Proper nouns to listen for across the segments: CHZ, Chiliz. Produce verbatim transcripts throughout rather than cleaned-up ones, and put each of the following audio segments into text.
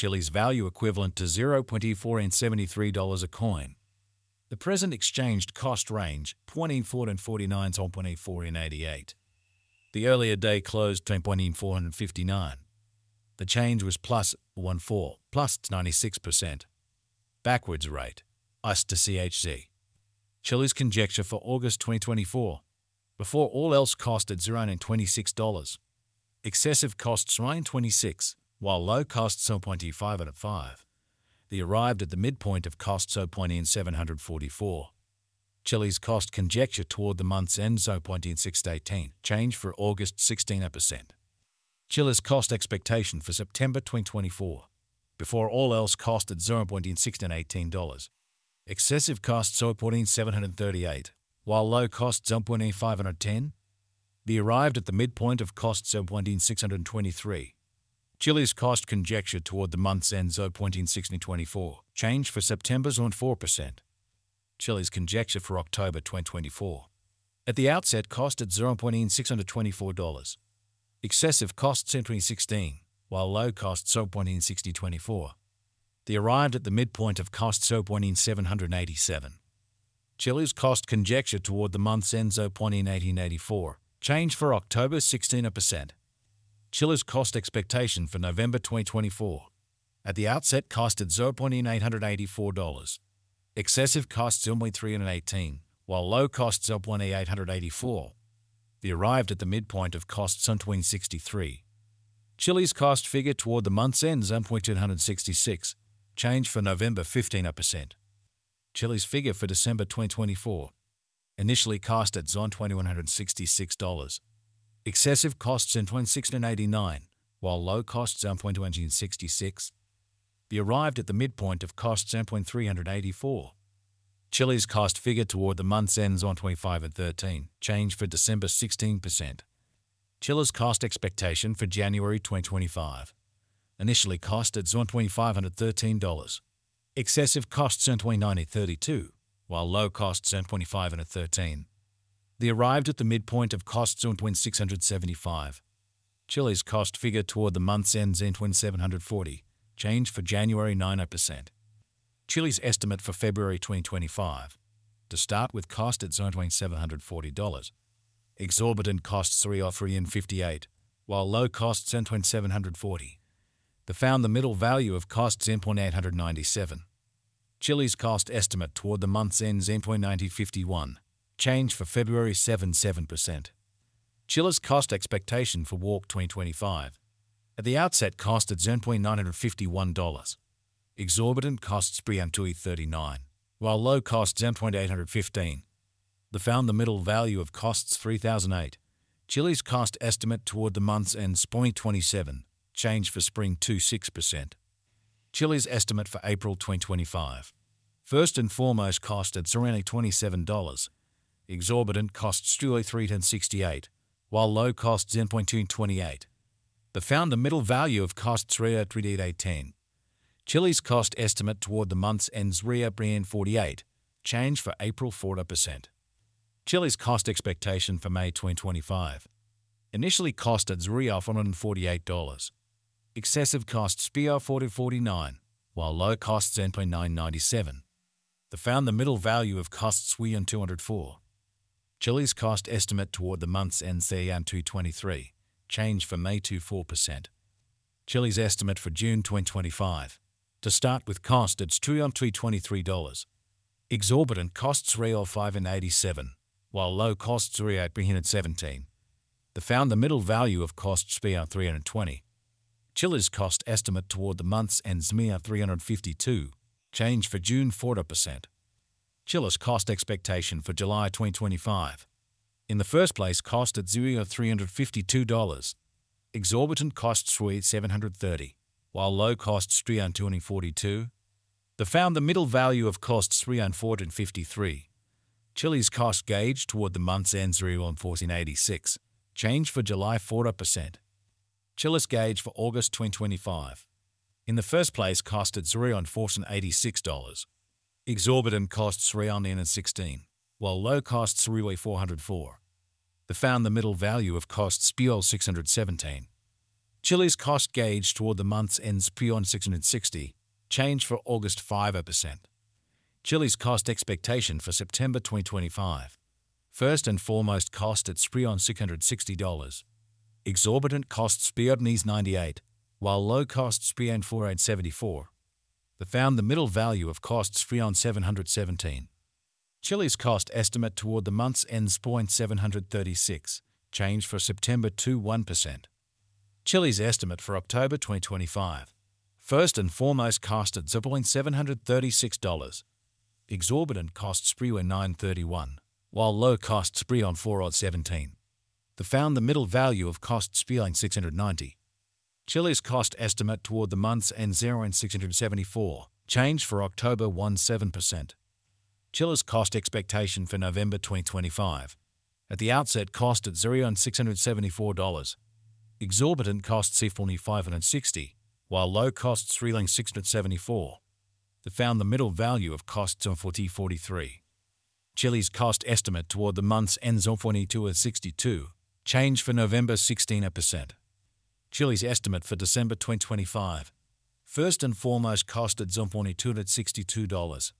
Chiliz value equivalent to zero point two four and seventy-three dollars a coin. The present exchanged cost range, twenty-four and forty-nine to one point eight four and eighty-eight. The earlier day closed ten point four five nine. The change was plus one point four, plus ninety-six percent. Backwards rate, U S to C H Z. Chiliz conjecture for August twenty twenty-four. Before all else cost at zero and twenty-six dollars. Excessive costs nine twenty-six, while low costs zero point two five out of five. They arrived at the midpoint of costs zero point seven four four. Chiliz cost conjecture toward the month's end zero point six one eight, change for August sixteen percent. Chiliz cost expectation for September twenty twenty-four. Before all else cost at zero point six one eight dollars. Excessive costs zero point seven three eight, while low costs zero point eight five one zero. They arrived at the midpoint of costs zero point six two three. Chiliz cost conjecture toward the month's end zero point six two four, change for September's on four percent. Chiliz conjecture for October twenty twenty-four. At the outset cost at zero point six two four dollars. Excessive costs zero point six one six, while low costs zero point six zero two four. They arrived at the midpoint of costs zero point seven eight seven. Chiliz cost conjecture toward the month's end zero point one eight eight four, change for October sixteen percent. Chiliz cost expectation for November twenty twenty-four. At the outset cost at zero point eight eight four dollars. Excessive costs zero point three one eight, while low costs zero point eight eight eight four. They arrived at the midpoint of costs zero point two six three. Chiliz cost figure toward the month's end zero point two six six, change for November fifteen percent. Chiliz figure for December twenty twenty-four. Initially cost at zero point two one six six dollars. Excessive costs zero point six nine eight nine, while low costs zero point two six six. They arrived at the midpoint of costs zero point three eight four. Chiliz cost figure toward the month's end zero point two five one three, change for December sixteen percent. Chiliz cost expectation for January twenty twenty-five. Initially cost at zero point two five one three dollars. Excessive costs zero point nine zero three two, while low costs zero point two five one three. They arrived at the midpoint of costs zero point six seven five. Chiliz cost figure toward the month's end zero point seven four zero, change for January ninety percent. Chiliz estimate for February twenty twenty-five. To start with cost at zero point seven four zero dollars. Exorbitant costs three oh three and fifty-eight, while low costs zero point seven four zero. They found the middle value of costs zero point eight nine seven. Chiliz cost estimate toward the month's end zero point nine zero five one. Change for February seventy-seven percent. Chiliz cost expectation for Walk twenty twenty-five. At the outset cost at zero point nine five one dollars. Exorbitant costs three hundred thirty-nine, while low costs zero point eight one five. They found the middle value of costs three thousand eight. Chiliz cost estimate toward the month's end zero point two seven, change for spring twenty-six percent. Chiliz estimate for April twenty twenty-five. First and foremost cost at zero point two seven dollars. Exorbitant costs two oh three and sixty-eight, while low costs zero point two two eight. They found the middle value of costs three oh three eight ten. Chiliz cost estimate toward the month's end three oh three forty-eight, change for April forty percent. Chiliz cost expectation for May twenty twenty-five. Initially cost at three oh four forty-eight dollars. Excessive costs four oh four forty-nine, while low costs zero point nine nine seven. They found the middle value of costs three oh two oh four. Chiliz cost estimate toward the month's end three oh two twenty-three, change for May twenty-four percent. Chiliz estimate for June twenty twenty-five. To start with cost, it's two oh three twenty-three dollars. Exorbitant costs three oh five and eighty-seven, while low costs three oh three seventeen. They found the middle value of costs three oh three twenty. Chiliz cost estimate toward the month's end three oh three fifty-two, change for June forty percent. Chiliz cost expectation for July twenty twenty-five. In the first place, cost at three oh three fifty-two dollars. Exorbitant costs three thousand seven hundred thirty dollars, while low costs three thousand two hundred forty-two dollars. They found the middle value of costs three thousand four hundred fifty-three dollars. Chiliz cost gauge toward the month's end three thousand one hundred eighty-six dollars, change for July forty percent. Chiliz gauge for August twenty twenty-five. In the first place, cost at three thousand four hundred eighty-six dollars. Exorbitant costs three thousand sixteen dollars, while low costs three thousand four hundred four dollars. They found the middle value of costs three thousand six hundred seventeen dollars. Chili's cost gauge toward the month's ends beyond six hundred sixty, change for August five percent. Chili's cost expectation for September twenty twenty-five. First and foremost, cost at Spreon six hundred sixty dollars. Exorbitant costs Spiodnes ninety-eight, while low cost Spreon four hundred seventy-four. They found the middle value of cost Spreon seven hundred seventeen. Chili's cost estimate toward the month's ends point seven hundred thirty-six, change for September two point one percent. Chili's estimate for October twenty twenty-five. First and foremost, cost at zero point seven hundred thirty-six dollars. Exorbitant costs Spreon nine hundred thirty-one, while low costs Spreon four hundred seventeen. They found the middle value of cost Spreon six hundred ninety. Chili's cost estimate toward the month's end zero point six hundred seventy-four, change for October one point seven percent. Chili's cost expectation for November twenty twenty-five. At the outset, cost at zero point six hundred seventy-four dollars. Exorbitant cost Spreon five hundred sixty, while low cost Spreon six hundred seventy-four. They found the middle value of costs on forty forty-three. Chili's cost estimate toward the month's end zero point two sixty-two, change for November sixteen percent. Chili's estimate for December twenty twenty-five. First and foremost, cost at zero point two sixty-two dollars.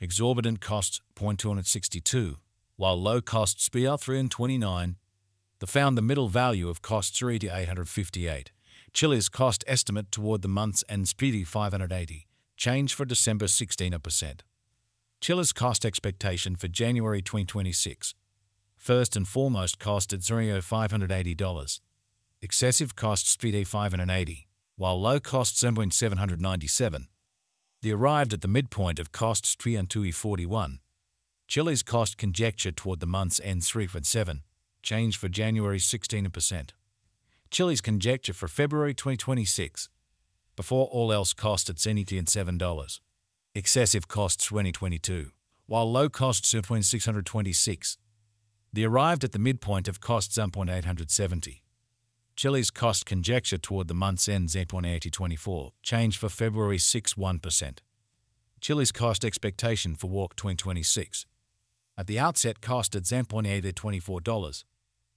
Exorbitant cost zero point two sixty-two, while low costs three hundred twenty-nine. They found the middle value of cost three thousand eight hundred fifty-eight. Chili's cost estimate toward the month's end five hundred eighty, change for December sixteen percent. Chili's cost expectation for January twenty twenty-six. First and foremost, cost at five hundred eighty dollars. Excessive costs five hundred eighty, while low costs seven hundred ninety-seven. They arrived at the midpoint of costs two hundred forty-one. Chili's cost conjecture toward the month's end three hundred seven, change for January sixteen percent. Chili's conjecture for February twenty twenty-six. Before all else, cost at seven hundred seven dollars. Excessive costs twenty twenty-two, while low costs are six hundred twenty-six. They arrived at the midpoint of costs eight hundred seventy. Chili's cost conjecture toward the month's end eight thousand eight hundred twenty-four, change for February six point one percent. Chili's cost expectation for Walk twenty twenty-six. At the outset, cost at eight thousand eight hundred twenty-four dollars.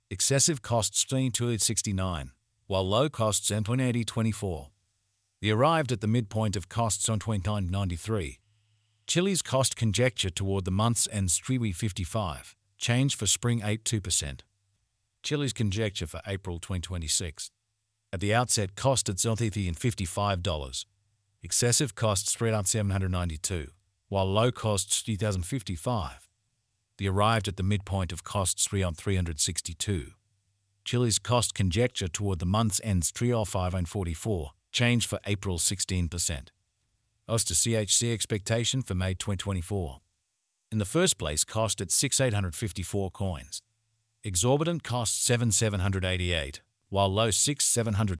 Excessive costs two thousand two hundred sixty-nine dollars, while low costs eight thousand eight hundred twenty-four dollars. They arrived at the midpoint of costs on two thousand nine hundred ninety-three dollars. Chili's cost conjecture toward the month's end three thousand fifty-five dollars, change for spring eighty-two percent. Chili's conjecture for April twenty twenty-six. At the outset, cost at seven thousand fifty-five dollars. Excessive costs three thousand seven hundred ninety-two dollars, while low costs three thousand fifty-five dollars. They arrived at the midpoint of costs three thousand three hundred sixty-two dollars. Chili's cost conjecture toward the month's ends three thousand five hundred forty-four dollars, change for April sixteen percent. Oster C H C expectation for May twenty twenty-four. In the first place, cost at six thousand eight hundred fifty-four coins. Exorbitant cost seven thousand seven hundred eighty-eight, while low six thousand seven hundred.